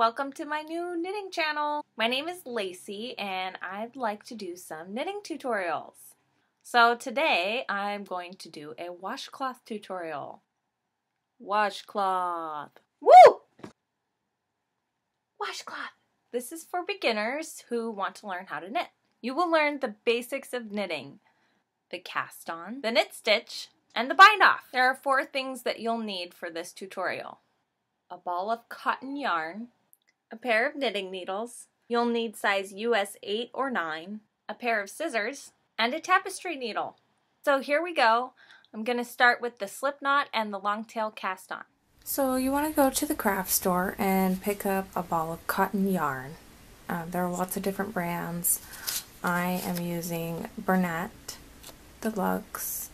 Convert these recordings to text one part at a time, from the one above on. Welcome to my new knitting channel. My name is Lacey and I'd like to do some knitting tutorials. So today I'm going to do a washcloth tutorial. Washcloth. Woo! Washcloth. This is for beginners who want to learn how to knit. You will learn the basics of knitting. The cast on, the knit stitch, and the bind off. There are four things that you'll need for this tutorial. A ball of cotton yarn, a pair of knitting needles, you'll need size US 8 or 9, a pair of scissors, and a tapestry needle. So here we go. I'm going to start with the slip knot and the long tail cast on. So you want to go to the craft store and pick up a ball of cotton yarn. There are lots of different brands. I am using Bernat, Deluxe,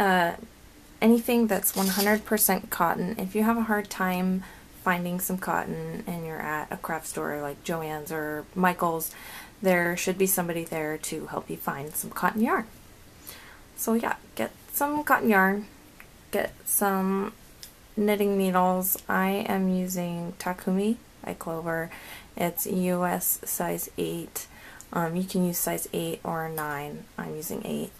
anything that's 100% cotton. If you have a hard time finding some cotton and you're at a craft store like Joann's or Michael's, there should be somebody there to help you find some cotton yarn. So yeah, get some cotton yarn, get some knitting needles. I am using Takumi by Clover. It's US size 8. You can use size 8 or 9. I'm using 8.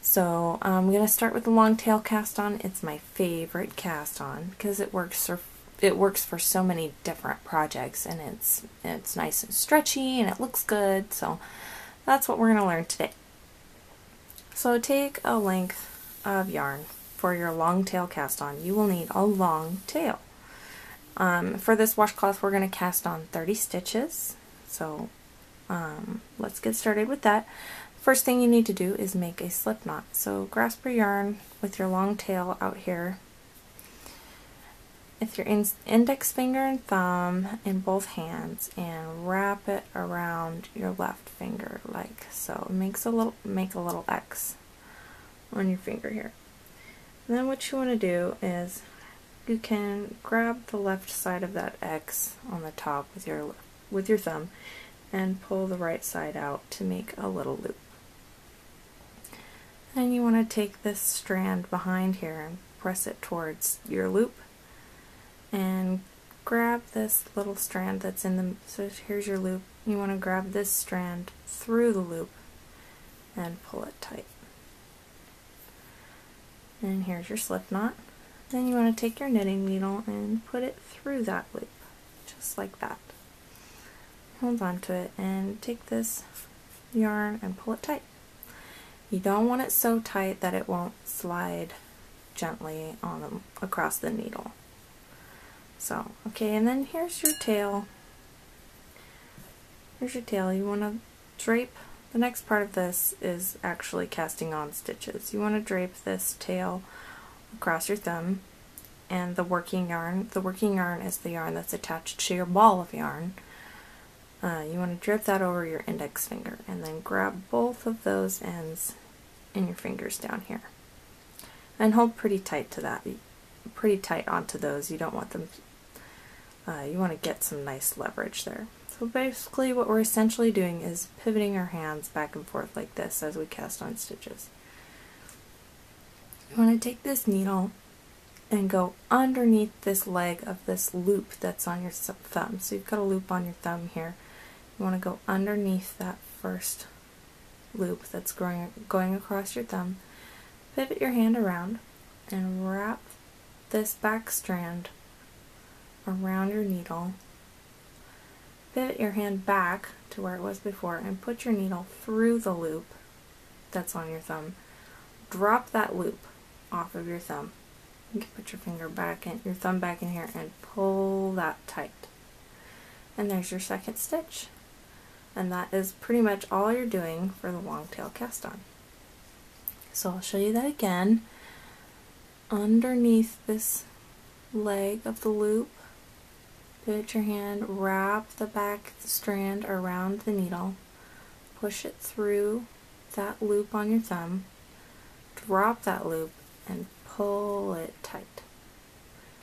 So I'm going to start with the long tail cast on. It's my favorite cast on because it works for so many different projects, and it's nice and stretchy and it looks good. So that's what we're going to learn today. So take a length of yarn for your long tail cast on. You will need a long tail. For this washcloth we're going to cast on 30 stitches. So let's get started with that. First thing you need to do is make a slip knot. So grasp your yarn with your long tail out here with your index finger and thumb in both hands and wrap it around your left finger like so. Make a little X on your finger here. And then what you want to do is you can grab the left side of that X on the top with your thumb and pull the right side out to make a little loop. And you want to take this strand behind here and press it towards your loop and grab this little strand that's in the, so here's your loop, you want to grab this strand through the loop and pull it tight. And here's your slip knot. Then you want to take your knitting needle and put it through that loop, just like that. Hold on to it and take this yarn and pull it tight. You don't want it so tight that it won't slide gently on across the needle. So, okay, and then here's your tail. Here's your tail. You want to drape, the next part of this is actually casting on stitches. You want to drape this tail across your thumb and the working yarn is the yarn that's attached to your ball of yarn. You want to drape that over your index finger and then grab both of those ends in your fingers down here and hold pretty tight to that, pretty tight onto those. You don't want them, you want to get some nice leverage there. So basically what we're essentially doing is pivoting our hands back and forth like this as we cast on stitches. You want to take this needle and go underneath this leg of this loop that's on your thumb. So you've got a loop on your thumb here. You want to go underneath that first loop that's going across your thumb, pivot your hand around, and wrap this back strand around your needle, pivot your hand back to where it was before, and put your needle through the loop that's on your thumb. Drop that loop off of your thumb. You can put your finger back in, your thumb back in here, and pull that tight. And there's your second stitch. And that is pretty much all you're doing for the long tail cast on. So I'll show you that again. Underneath this leg of the loop, put your hand, wrap the back strand around the needle, push it through that loop on your thumb, drop that loop, and pull it tight.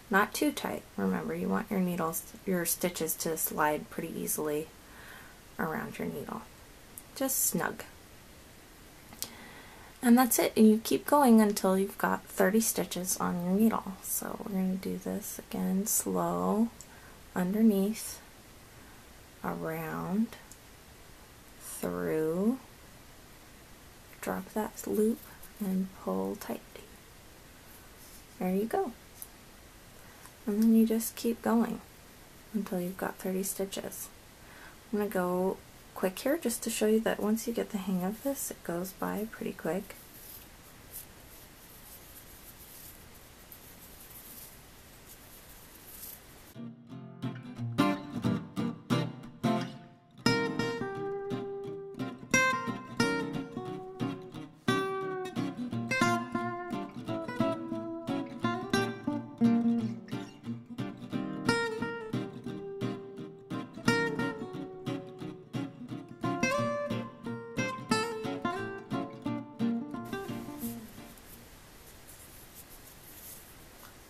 Not too tight. Remember, you want your needles, your stitches to slide pretty easily around your needle. Just snug. And that's it. And you keep going until you've got 30 stitches on your needle. So we're going to do this again slow. underneath, around, through, drop that loop and pull tightly. There you go. And then you just keep going until you've got 30 stitches. I'm going to go quick here just to show you that once you get the hang of this, it goes by pretty quick.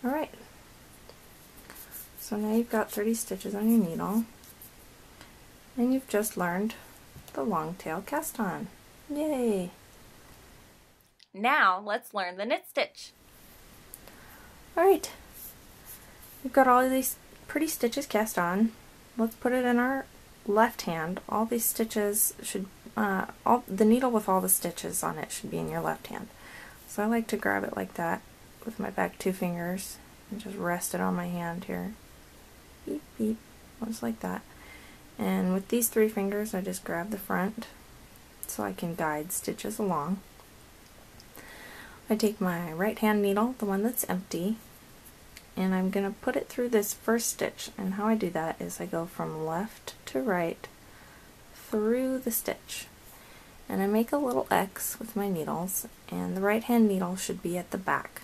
Alright, so now you've got 30 stitches on your needle, and you've just learned the long tail cast on. Yay! Now let's learn the knit stitch. Alright, you've got all of these pretty stitches cast on. Let's put it in our left hand. All these stitches should, the needle with all the stitches on it should be in your left hand. So I like to grab it like that with my back two fingers and just rest it on my hand here. Beep, beep, just like that. And with these three fingers I just grab the front so I can guide stitches along. I take my right hand needle, the one that's empty, and I'm gonna put it through this first stitch, and how I do that is I go from left to right through the stitch. And I make a little X with my needles, and the right hand needle should be at the back.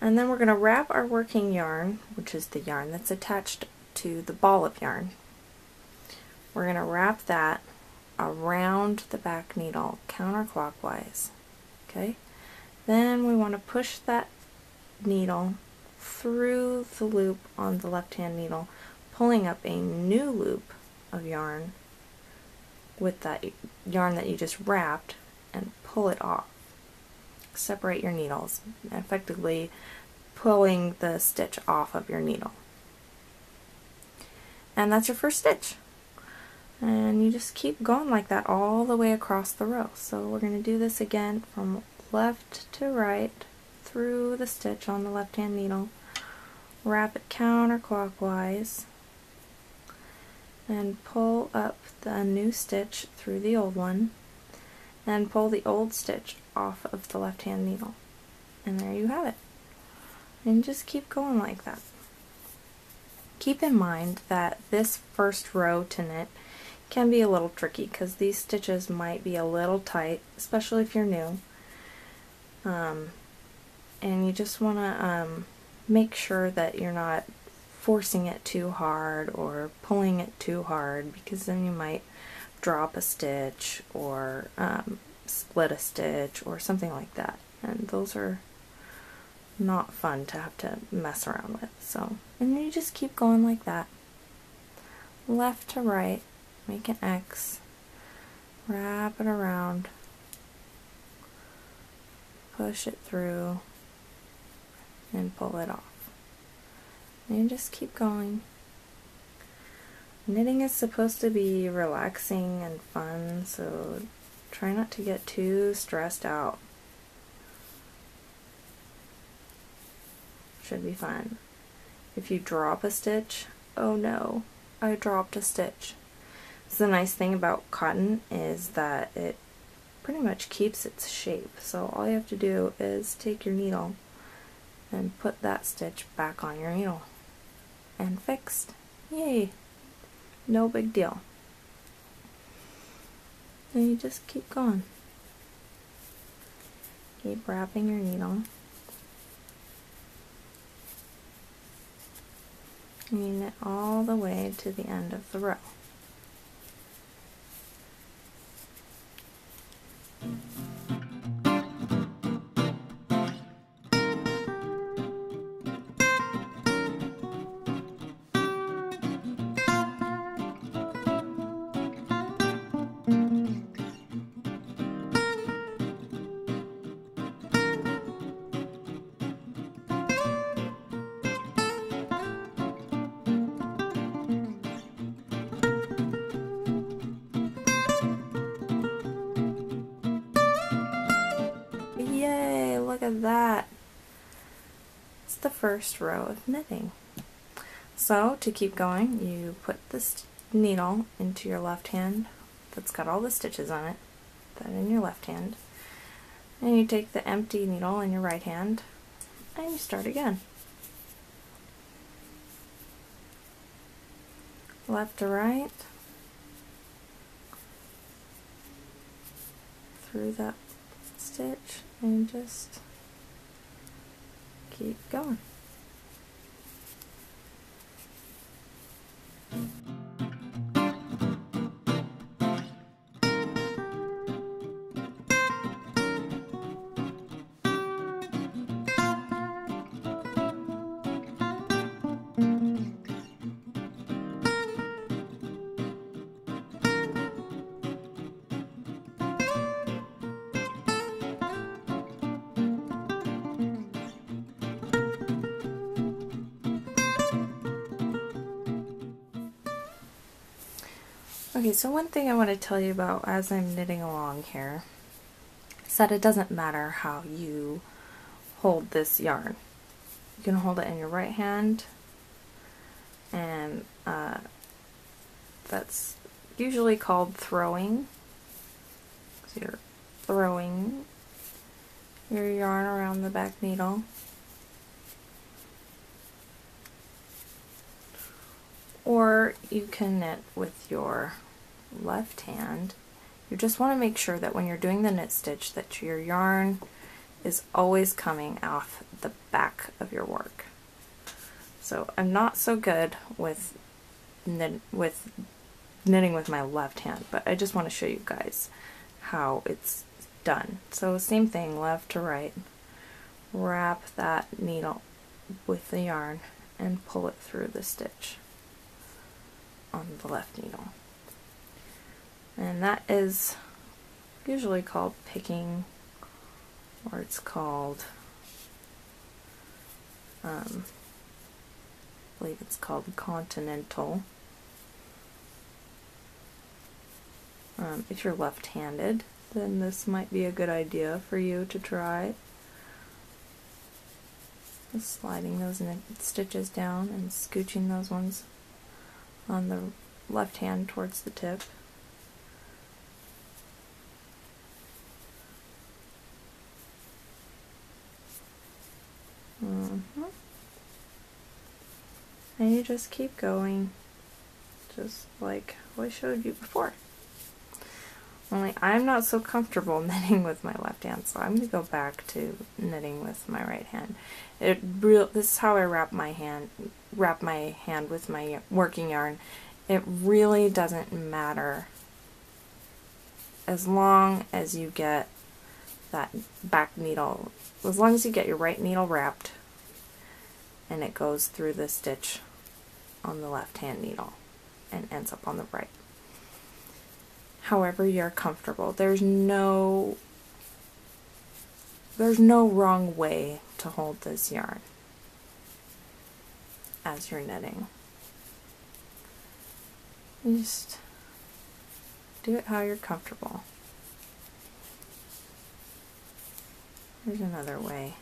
And then we're going to wrap our working yarn, which is the yarn that's attached to the ball of yarn. We're going to wrap that around the back needle counterclockwise. Okay? Then we want to push that needle through the loop on the left hand needle, pulling up a new loop of yarn with that yarn that you just wrapped, and pull it off. Separate your needles, effectively pulling the stitch off of your needle. And that's your first stitch. And you just keep going like that all the way across the row. So we're going to do this again from left to right through the stitch on the left hand needle, wrap it counterclockwise, and pull up the new stitch through the old one, and pull the old stitch off of the left hand needle. And there you have it. And just keep going like that. Keep in mind that this first row to knit can be a little tricky because these stitches might be a little tight, especially if you're new. And you just want to make sure that you're not forcing it too hard or pulling it too hard, because then you might drop a stitch or split a stitch or something like that, and those are not fun to have to mess around with. So, and you just keep going like that, left to right, make an X, wrap it around, push it through, and pull it off. And you just keep going. Knitting is supposed to be relaxing and fun, so try not to get too stressed out. Should be fun. If you drop a stitch, oh no, I dropped a stitch. So the nice thing about cotton is that it pretty much keeps its shape. So all you have to do is take your needle and put that stitch back on your needle. And fixed. Yay! No big deal. And you just keep going. Keep wrapping your needle. And you knit all the way to the end of the row. look at that. It's the first row of knitting. So to keep going, you put this needle into your left hand that's got all the stitches on it, put that in your left hand, and you take the empty needle in your right hand and you start again. Left to right, through that stitch, and just keep going. Okay, so one thing I want to tell you about as I'm knitting along here is that it doesn't matter how you hold this yarn. You can hold it in your right hand, and that's usually called throwing. So you're throwing your yarn around the back needle. Or you can knit with your left hand. You just want to make sure that when you're doing the knit stitch that your yarn is always coming off the back of your work. So I'm not so good with knitting with my left hand, but I just want to show you guys how it's done. So same thing, left to right, wrap that needle with the yarn and pull it through the stitch on the left needle. And that is usually called picking, or it's called, I believe it's called continental, if you're left-handed, then this might be a good idea for you to try. Just sliding those stitches down and scooching those ones on the left hand towards the tip. And you just keep going, just like I showed you before. Only I'm not so comfortable knitting with my left hand, so I'm going to go back to knitting with my right hand. This is how I wrap my hand with my working yarn. It really doesn't matter as long as you get that back needle, as long as you get your right needle wrapped and it goes through the stitch on the left hand needle and ends up on the right. However you're comfortable. There's no wrong way to hold this yarn as you're knitting. You just do it how you're comfortable. Here's another way.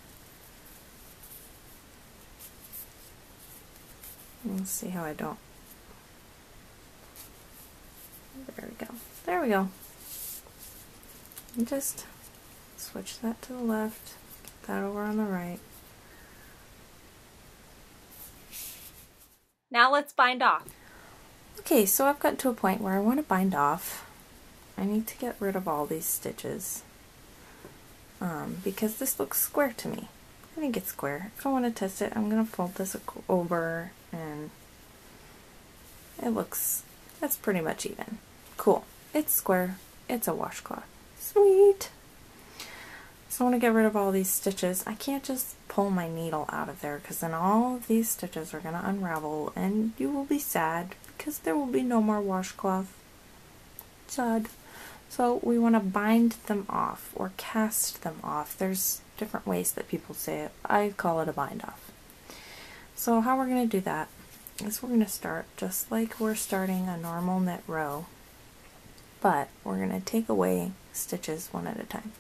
Let's see how I don't. There we go. There we go. And just switch that to the left, get that over on the right. Now let's bind off. Okay, so I've gotten to a point where I want to bind off. I need to get rid of all these stitches because this looks square to me. I think it's square. If I want to test it, I'm going to fold this over and it looks, that's pretty much even. Cool. It's square. It's a washcloth. Sweet! So I want to get rid of all these stitches. I can't just pull my needle out of there because then all of these stitches are going to unravel and you will be sad because there will be no more washcloth. Sad. So we want to bind them off or cast them off. There's different ways that people say it. I call it a bind off. So how we're going to do that is we're going to start just like we're starting a normal knit row, but we're going to take away stitches one at a time.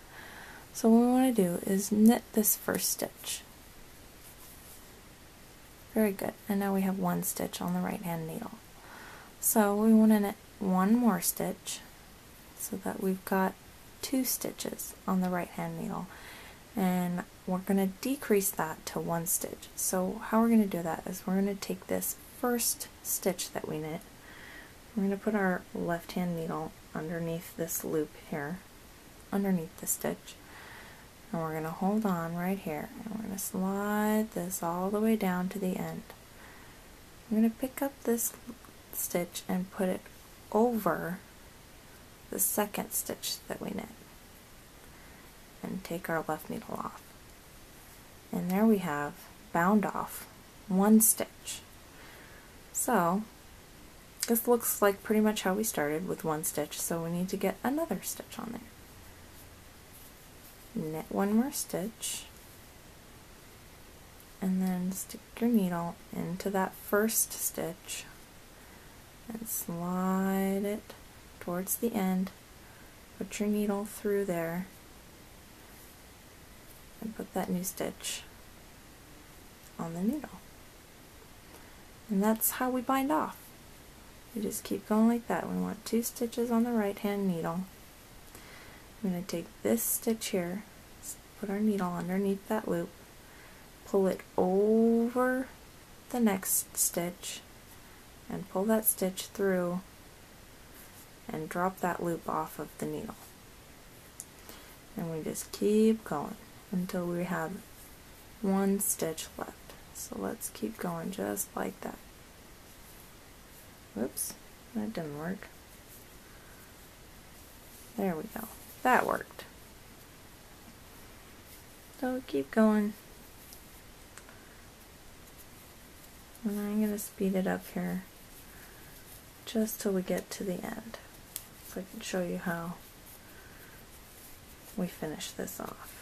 So what we want to do is knit this first stitch. Very good. And now we have one stitch on the right hand needle. So we want to knit one more stitch so that we've got two stitches on the right hand needle. And we're going to decrease that to one stitch. So how we're going to do that is we're going to take this first stitch that we knit. We're going to put our left hand needle underneath this loop here, underneath the stitch. And we're going to hold on right here. And we're going to slide this all the way down to the end. I'm going to pick up this stitch and put it over the second stitch that we knit. And take our left needle off. And there we have bound off one stitch. So this looks like pretty much how we started, with one stitch, so we need to get another stitch on there. Knit one more stitch and then stick your needle into that first stitch and slide it towards the end. Put your needle through there and put that new stitch on the needle. And that's how we bind off. We just keep going like that. We want two stitches on the right hand needle. I'm going to take this stitch here, put our needle underneath that loop, pull it over the next stitch, and pull that stitch through and drop that loop off of the needle. And we just keep going until we have one stitch left. So let's keep going just like that. Whoops, that didn't work. There we go. That worked. So keep going. And I'm going to speed it up here just till we get to the end, so I can show you how we finish this off.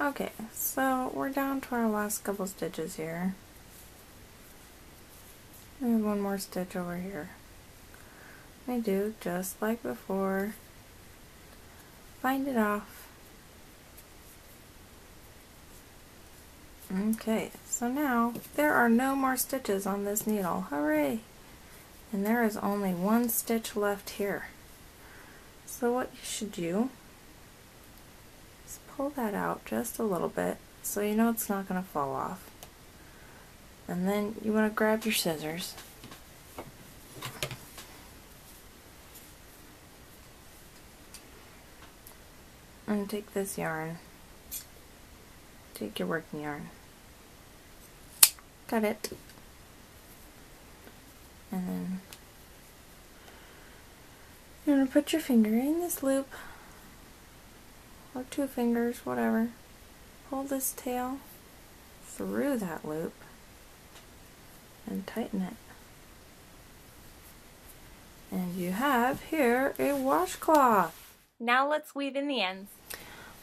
Okay, so we're down to our last couple stitches here. We have one more stitch over here. I do just like before. Bind it off. Okay, so now there are no more stitches on this needle. Hooray! And there is only one stitch left here. So what you should do, pull that out just a little bit so you know it's not going to fall off. And then you want to grab your scissors and take this yarn, take your working yarn, cut it, and then you're going to put your finger in this loop, or two fingers, whatever. Pull this tail through that loop and tighten it. And you have here a washcloth. Now let's weave in the ends.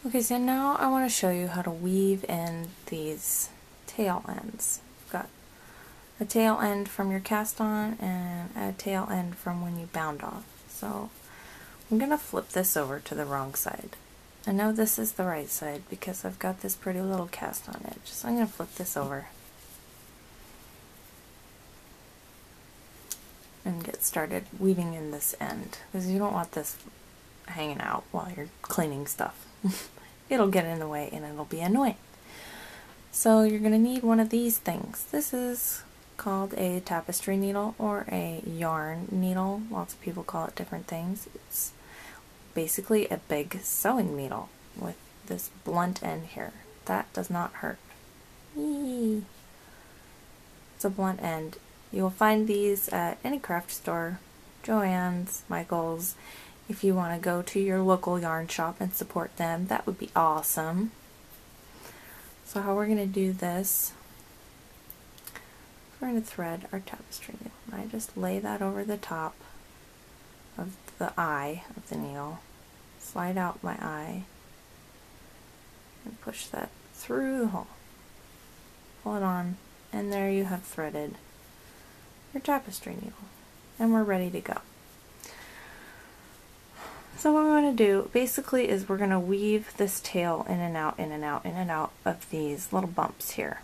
Okay, so now I want to show you how to weave in these tail ends. You've got a tail end from your cast on and a tail end from when you bound off. So I'm going to flip this over to the wrong side. I know this is the right side because I've got this pretty little cast on edge, so I'm going to flip this over and get started weaving in this end, because you don't want this hanging out while you're cleaning stuff. It'll get in the way and it'll be annoying. So you're going to need one of these things. This is called a tapestry needle or a yarn needle. Lots of people call it different things. It's basically a big sewing needle with this blunt end here. That does not hurt. It's a blunt end. You will find these at any craft store, Joann's, Michael's. If you want to go to your local yarn shop and support them, that would be awesome. So how we're going to do this, we're going to thread our tapestry needle. I just lay that over the top of the eye of the needle, slide out my eye, and push that through the hole. Pull it on, and there you have threaded your tapestry needle, and we're ready to go. So what we want to do basically is we're going to weave this tail in and out, in and out, in and out of these little bumps here.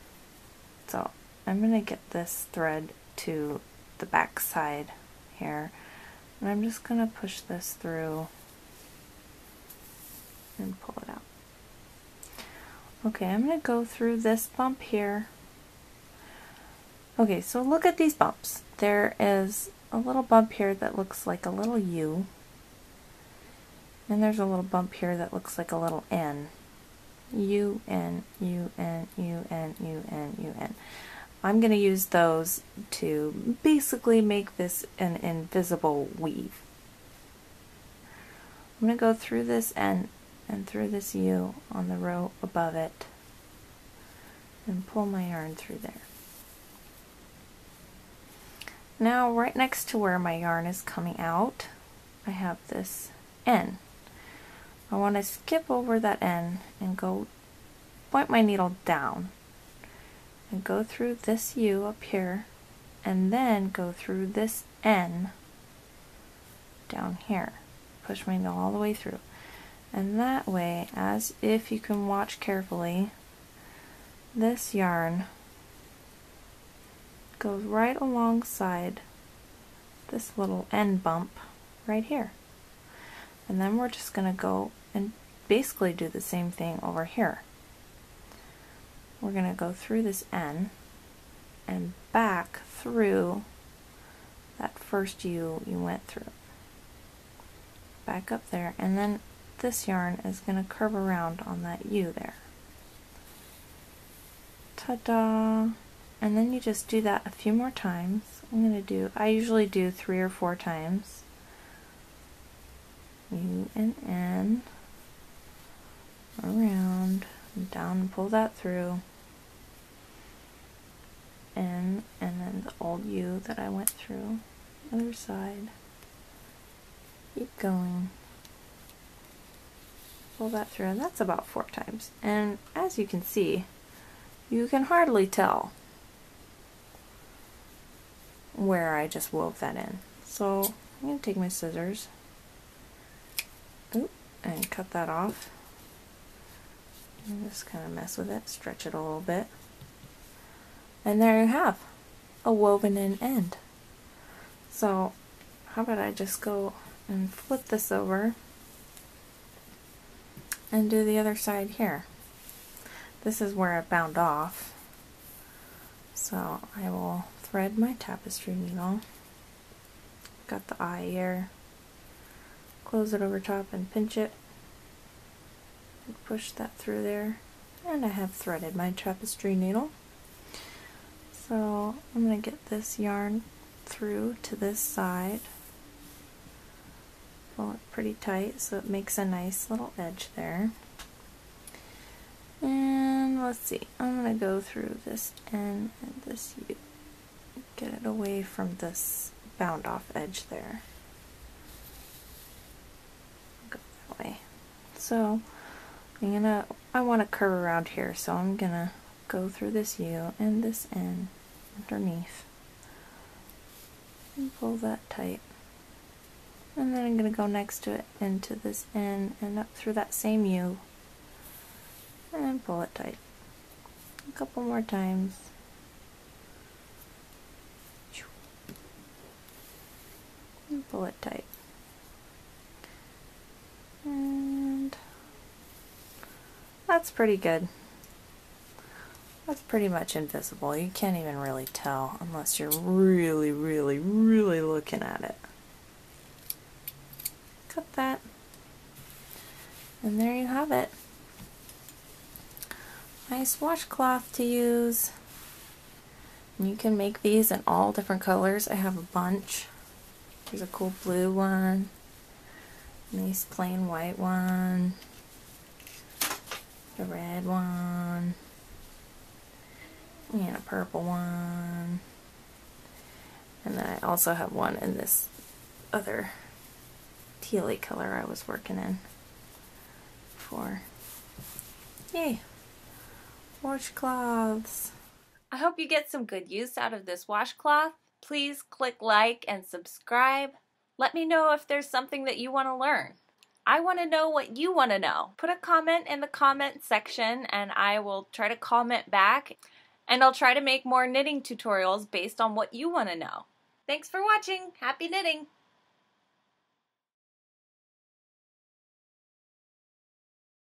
So I'm going to get this thread to the back side here, and I'm just going to push this through and pull it out. Okay, I'm going to go through this bump here. Okay, so look at these bumps. There is a little bump here that looks like a little U. And there's a little bump here that looks like a little N. U, N, U, N, U, N, U, N, U, N. I'm going to use those to basically make this an invisible weave. I'm going to go through this N and through this U on the row above it and pull my yarn through there. Now, right next to where my yarn is coming out, I have this N. I want to skip over that N and go point my needle down and go through this U up here and then go through this N down here. Push my needle all the way through, and that way, as if you can watch carefully, this yarn goes right alongside this little N bump right here, and then we're just going to go and basically do the same thing over here. We're going to go through this N and back through that first U you went through. Back up there, and then this yarn is going to curve around on that U there. Ta-da! And then you just do that a few more times. I usually do 3 or 4 times. U and N, around, and down, and pull that through. N, and then the old U that I went through, other side. Keep going. Pull that through, and that's about 4 times. And as you can see, you can hardly tell where I just wove that in. So I'm going to take my scissors and cut that off. And just kind of mess with it, stretch it a little bit. And there you have a woven in end. So how about I just go and flip this over and do the other side here. This is where I bound off. So I will thread my tapestry needle, got the eye here, close it over top and pinch it, and push that through there, and I have threaded my tapestry needle. So I'm going to get this yarn through to this side, pull it pretty tight so it makes a nice little edge there. And let's see, I'm going to go through this N and this U. Get it away from this bound off edge there. Go that way. So I want to curve around here, so I'm gonna go through this U and this N underneath and pull that tight. And then I'm gonna go next to it into this N and up through that same U and pull it tight. A couple more times. And pull it tight. And that's pretty good. That's pretty much invisible. You can't even really tell unless you're really, really, really looking at it. Cut that. And there you have it. Nice washcloth to use. You can make these in all different colors. I have a bunch. There's a cool blue one, nice plain white one, a red one, and a purple one. And then I also have one in this other tealy color I was working in before. Yay! Washcloths! I hope you get some good use out of this washcloth. Please click like and subscribe. Let me know if there's something that you want to learn. I want to know what you want to know. Put a comment in the comment section and I will try to comment back, and I'll try to make more knitting tutorials based on what you want to know. Thanks for watching. Happy knitting!